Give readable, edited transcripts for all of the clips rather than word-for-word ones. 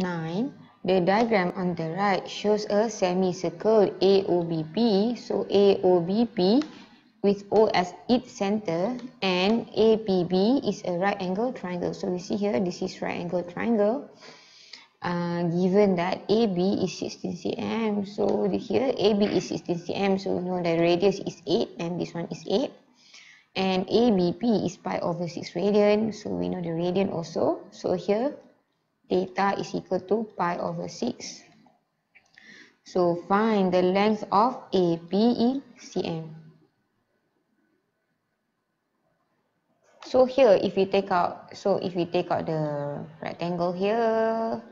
9. The diagram on the right shows a semicircle AOBP. So AOBP with O as its center and APB is a right angle triangle. So we see here this is right angle triangle. Given that AB is 16 cm, so here AB is 16 cm, so we know the radius is 8 and this one is 8. And ABP is pi over 6 radian, so we know the radian also. So here, theta is equal to pi over 6. So find the length of AP in cm. So here, if we take out the rectangle here,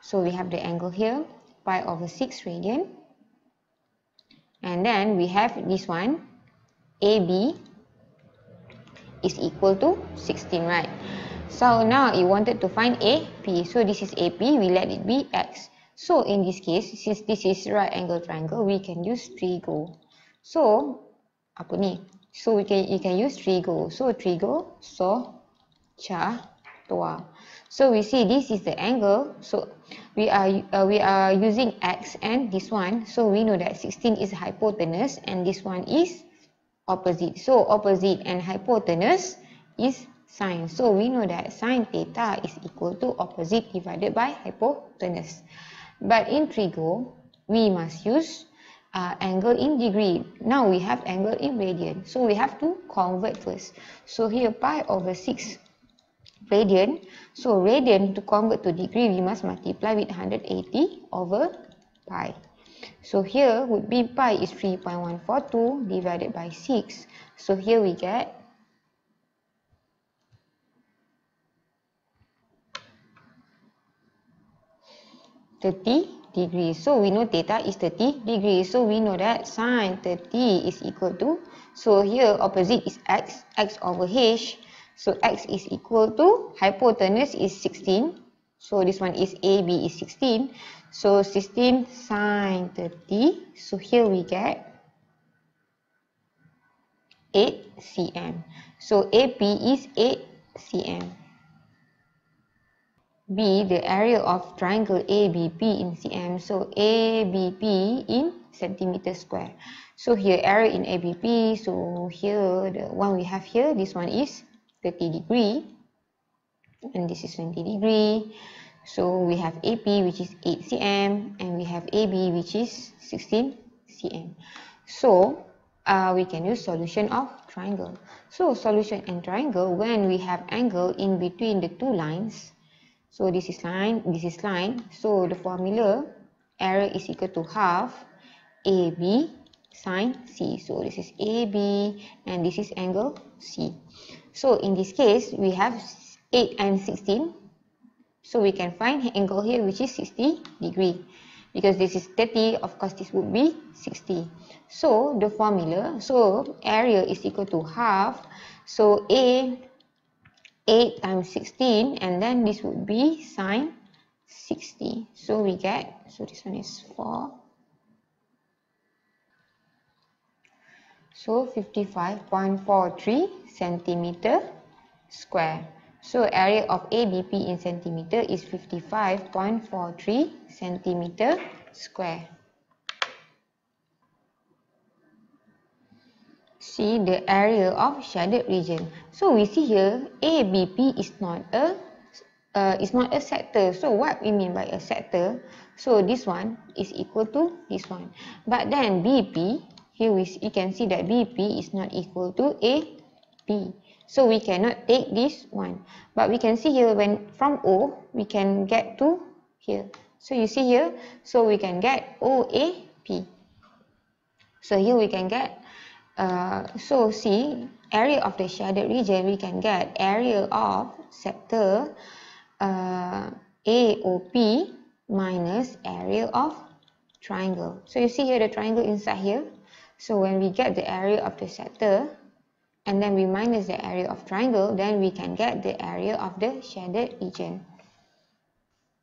so we have the angle here, pi over 6 radian. And then we have this one, AB is equal to 16, right? So now you wanted to find AP. So this is AP, we let it be X. So in this case, since this is right angle triangle, we can use trigo. So, apa ni? So you can use trigo. So trigo, so, cha, toa. So we see this is the angle. So we are using X and this one. So we know that 16 is hypotenuse and this one is opposite. So opposite and hypotenuse is sine. So we know that sine theta is equal to opposite divided by hypotenuse. But in trigo, we must use angle in degree. Now we have angle in radian. So we have to convert first. So here pi over 6 radian. So radian to convert to degree, we must multiply with 180 over pi. So here would be pi is 3.142 divided by 6. So here we get 30 degrees. So we know theta is 30 degrees. So we know that sine 30 is equal to, so here opposite is X, X over H. So X is equal to, hypotenuse is 16. So this one is AB is 16. So 16 sine 30. So here we get 8 cm. So AP is 8 cm. B, the area of triangle ABP in cm. So ABP in centimeter square. So here area in ABP. So here the one we have here, this one is 30 degree. And this is 20 degree. So we have AP which is 8 cm and we have AB which is 16 cm. So we can use solution of triangle. So solution and triangle when we have angle in between the two lines. So this is line, this is line. So the formula area is equal to half AB sine C. So this is AB and this is angle C. So in this case we have 8 and 16. So we can find angle here which is 60 degree. Because this is 30, of course this would be 60. So the formula, so area is equal to half. So A 8 times 16 and then this would be sine 60. So we get, so this one is 4. So 55.43 centimeter square. So area of ABP in centimeter is 55.43 centimeter square. See the area of shaded region. So we see here ABP is not a sector. So what we mean by a sector? So this one is equal to this one. But then BP here you can see that BP is not equal to AB. So we cannot take this one. But we can see here when from O, we can get to here. So you see here, so we can get OAP. So here we can get, so see, area of the shaded region, we can get area of sector AOP minus area of triangle. So you see here the triangle inside here. So when we get the area of the sector, and then we minus the area of triangle, then we can get the area of the shaded region.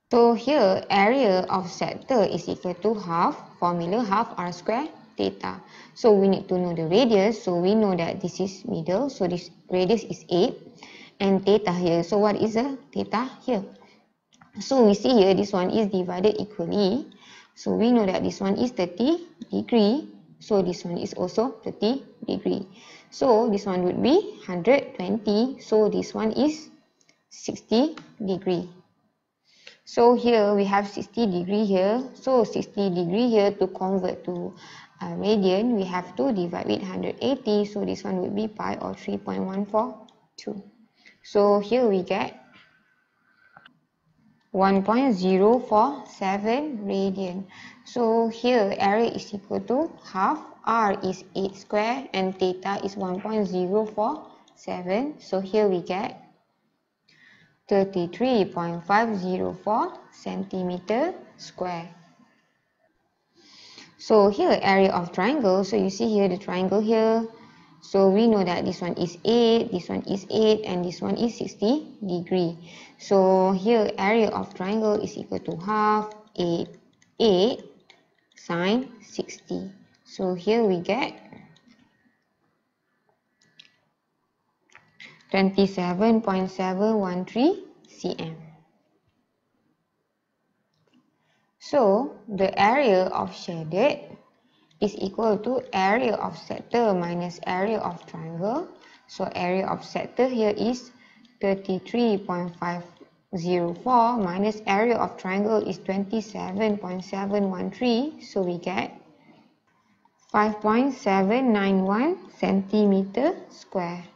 So here, area of sector is equal to half, formula half R squared theta. So we need to know the radius, so we know that this is middle, so this radius is 8. And theta here, so what is the theta here? So we see here this one is divided equally. So we know that this one is 30 degree. So this one is also 30 degree. So this one would be 120. So this one is 60 degree. So here we have 60 degree here. So 60 degree here, to convert to radian, we have to divide with 180. So this one would be pi or 3.142. So here we get 1.047 radian. So here area is equal to half, r is 8 squared, and theta is 1.047. So here we get 33.504 centimeter square. So here area of triangle. So you see here the triangle here. So we know that this one is 8, this one is 8, and this one is 60 degree. So here area of triangle is equal to half 8, 8 sine 60. So here we get 27.713 cm. So the area of shaded is equal to area of sector minus area of triangle. So area of sector here is 33.504 minus area of triangle is 27.713. So we get 5.791 centimeter square.